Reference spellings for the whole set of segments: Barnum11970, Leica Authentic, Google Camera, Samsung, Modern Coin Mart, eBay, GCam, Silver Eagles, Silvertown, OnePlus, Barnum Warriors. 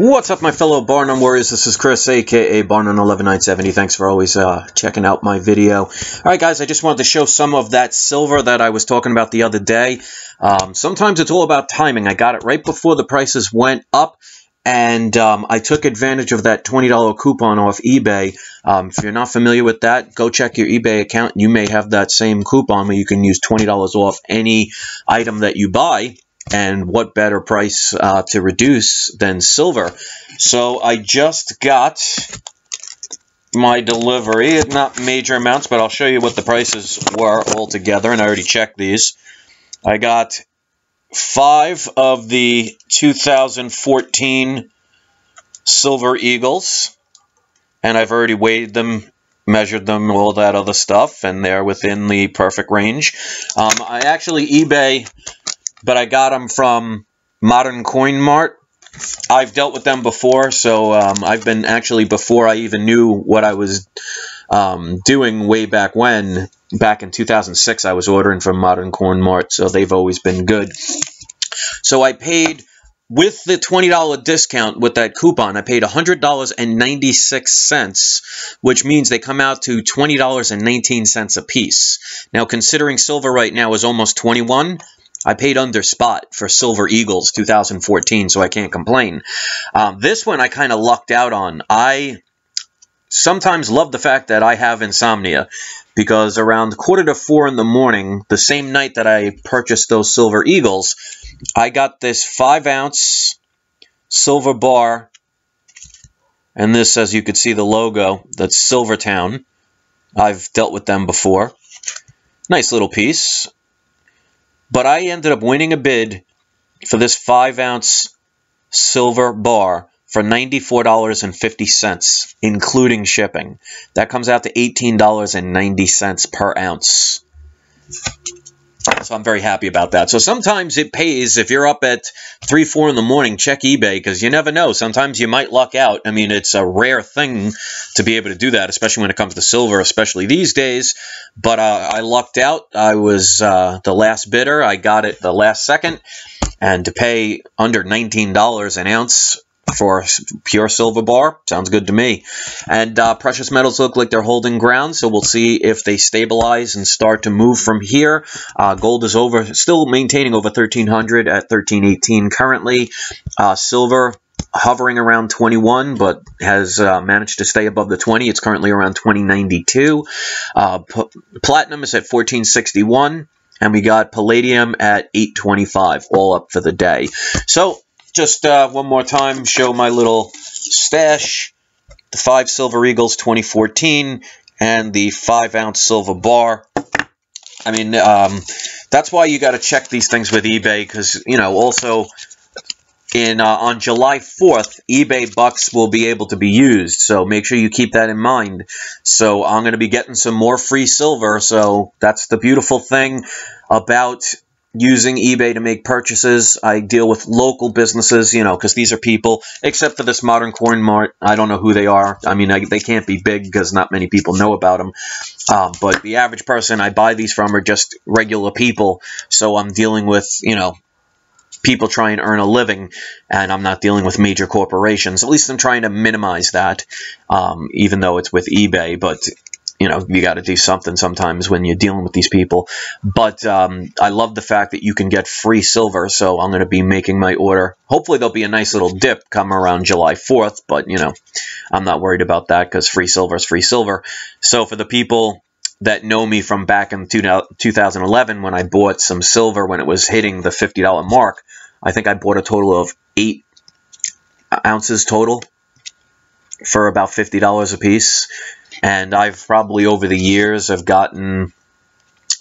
What's up, my fellow Barnum Warriors? This is Chris, aka Barnum11970. Thanks for always checking out my video. All right, guys, I just wanted to show some of that silver that I was talking about the other day. Sometimes it's all about timing. I got it right before the prices went up, and I took advantage of that $20 coupon off eBay. If you're not familiar with that, go check your eBay account. You may have that same coupon where you can use $20 off any item that you buy. And what better price to reduce than silver? So I just got my delivery, not major amounts, but I'll show you what the prices were altogether, and I already checked these. I got 5 of the 2014 Silver Eagles, and I've already weighed them, measured them, all that other stuff, and they're within the perfect range. I actually eBay... but I got them from Modern Coin Mart. I've dealt with them before, so I've been actually, before I even knew what I was doing way back when, back in 2006, I was ordering from Modern Coin Mart, so they've always been good. So I paid, with the $20 discount with that coupon, I paid $100.96, which means they come out to $20.19 a piece. Now, considering silver right now is almost $21, I paid under spot for Silver Eagles 2014, so I can't complain. This one I kind of lucked out on. I sometimes love the fact that I have insomnia, because around 3:45 in the morning, the same night that I purchased those Silver Eagles, I got this 5-ounce silver bar, and this, as you could see the logo, that's Silvertown. I've dealt with them before. Nice little piece. But I ended up winning a bid for this 5-ounce silver bar for $94.50, including shipping. That comes out to $18.90 per ounce. So I'm very happy about that. So sometimes it pays. If you're up at 3, 4 in the morning, check eBay, because you never know. Sometimes you might luck out. I mean, it's a rare thing to be able to do that, especially when it comes to silver, especially these days. But I lucked out. I was the last bidder. I got it the last second. And to pay under $19 an ounce for pure silver bar sounds good to me. And precious metals look like they're holding ground, so we'll see if they stabilize and start to move from here. Gold is still maintaining over 1300 at 1318 currently. Silver hovering around 21, but has managed to stay above the 20. It's currently around 2092. Platinum is at 1461, and we got palladium at 825, all up for the day. So just one more time, show my little stash, the 5 Silver Eagles 2014 and the 5-ounce silver bar. I mean, that's why you got to check these things with eBay, because, you know, also in on July 4th, eBay bucks will be able to be used. So make sure you keep that in mind. So I'm going to be getting some more free silver. So that's the beautiful thing about using eBay to make purchases. I deal with local businesses, you know, because these are people, except for this Modern Coin Mart, I don't know who they are. I mean, they can't be big because not many people know about them. But the average person I buy these from are just regular people. So I'm dealing with, you know, people trying to earn a living, and I'm not dealing with major corporations. At least I'm trying to minimize that, even though it's with eBay. But you know, you got to do something sometimes when you're dealing with these people. But I love the fact that you can get free silver, so I'm going to be making my order. Hopefully there'll be a nice little dip come around July 4th, but, you know, I'm not worried about that because free silver is free silver. So for the people that know me from back in 2011 when I bought some silver when it was hitting the $50 mark, I think I bought a total of 8 ounces total for about $50 a piece. And I've probably, over the years, I've gotten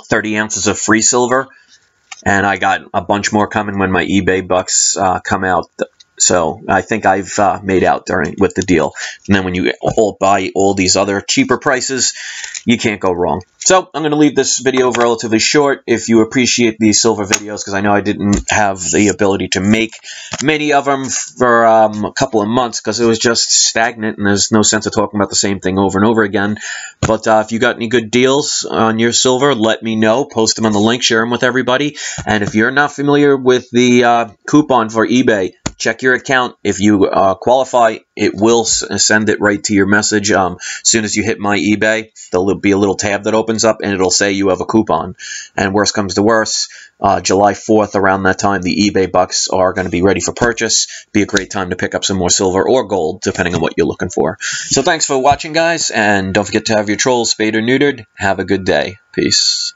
30 ounces of free silver, and I got a bunch more coming when my eBay bucks come out. So I think I've made out with the deal. And then when you all buy all these other cheaper prices, you can't go wrong. So I'm going to leave this video relatively short. If you appreciate these silver videos, because I know I didn't have the ability to make many of them for a couple of months because it was just stagnant and there's no sense of talking about the same thing over and over again. But if you got any good deals on your silver, let me know. Post them on the link, share them with everybody. And if you're not familiar with the coupon for eBay, check your account. If you qualify, it will send it right to your message. As soon as you hit my eBay, there'll be a little tab that opens up, and it'll say you have a coupon. And worst comes to worst, July 4th, around that time, the eBay bucks are going to be ready for purchase. Be a great time to pick up some more silver or gold, depending on what you're looking for. So thanks for watching, guys, and don't forget to have your trolls spayed or neutered. Have a good day. Peace.